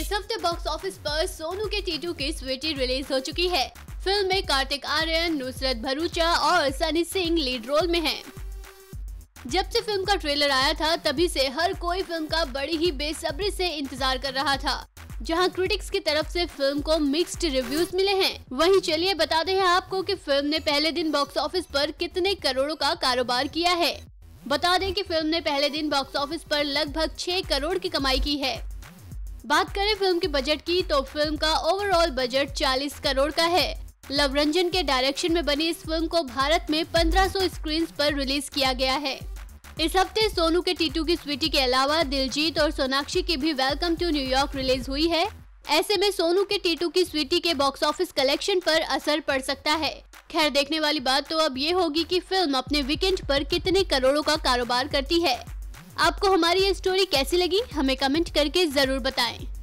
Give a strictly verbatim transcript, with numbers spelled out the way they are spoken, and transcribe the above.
इस हफ्ते box office पर सोनू के टीटू की स्वीटी रिलीज हो चुकी है। फिल्म में कार्तिक आर्यन, नुसरत भरूचा और सनी सिंह लीड रोल में हैं। जब से फिल्म का ट्रेलर आया था तभी से हर कोई फिल्म का बड़ी ही बेसब्री से इंतजार कर रहा था। जहां क्रिटिक्स की तरफ से फिल्म को मिक्स्ड रिव्यूज मिले हैं, वहीं चलिए बताते हैं आपको कि फिल्म ने पहले दिन बॉक्स ऑफिस पर कितने करोड़ों का कारोबार किया है। बता दें कि फिल्म ने पहले दिन बॉक्स ऑफिस पर लगभग छह करोड़ की कमाई की है। बात करें फिल्म के बजट की तो फिल्म का ओवरऑल बजट चालीस करोड़ का है। लव रंजन के डायरेक्शन में बनी इस फिल्म को भारत में पंद्रह सौ स्क्रीन पर रिलीज किया गया है। इस हफ्ते सोनू के टीटू की स्वीटी के अलावा दिलजीत और सोनाक्षी की भी वेलकम टू न्यूयॉर्क रिलीज हुई है। ऐसे में सोनू के टीटू की स्वीटी के बॉक्स ऑफिस कलेक्शन पर असर पड़ सकता है। खैर, देखने वाली बात तो अब ये होगी कि फिल्म अपने वीकेंड पर कितने करोड़ों का कारोबार करती है। आपको हमारी ये स्टोरी कैसी लगी, हमें कमेंट करके जरूर बताएं।